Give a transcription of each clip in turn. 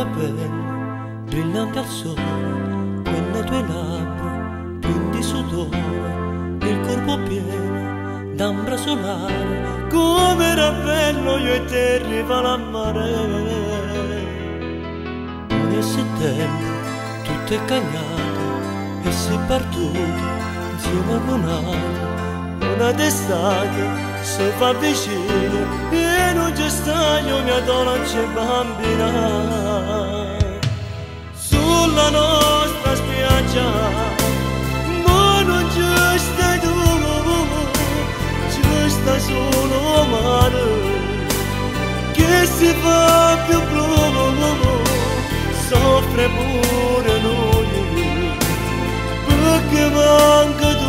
era bella, brillante al sole, quelle tue labbra, piene di sudore, il corpo pieno d'ambra solare, come era bello io e te in riva la mare. Ogni settembre tutte cagnate e si partute insieme a una d'estate se fa vicino e non c'è stagno mia donna c'è bambina sulla nostra spiaggia ma non c'è stai tu c'è stai solo mare che si fa più blu soffre pure noi perché manca tu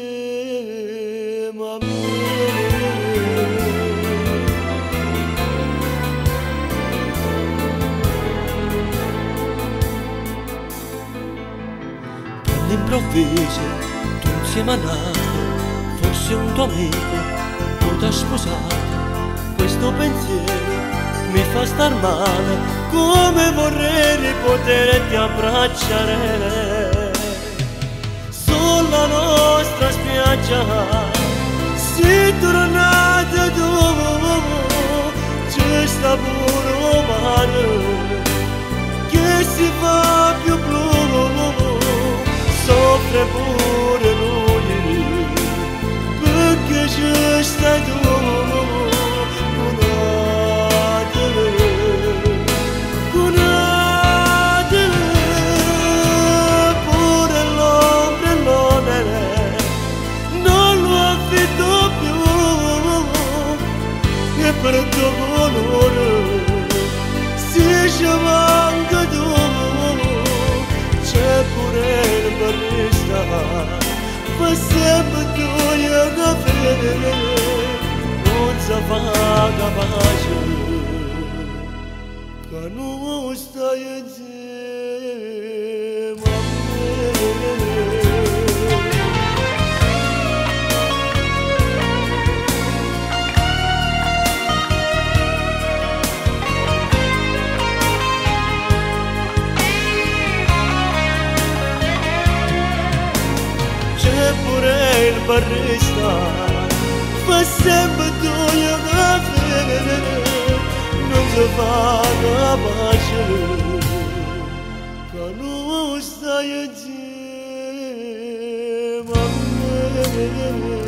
mami. All'improvviso tu insieme all'altro, forse un tuo amico tu t'ha sposato, questo pensiero mi fa star male, come vorrei poterti abbracciare sulla nostra spiaggia, si tornata dopo, c'è sta puro mare, che si fa più blu. Soffre pure lui, perché ci stai tu, cunatele, pure l'ombre e l'onere, non lo affido più, e per il tuo colore, si ci manca tu, c'è pure fa sempre tu e gavere, non se faga bași, că nu stai insieme a me. Barista, fa sempre tu e gavere, non se faga bași, că nu stai insieme a me.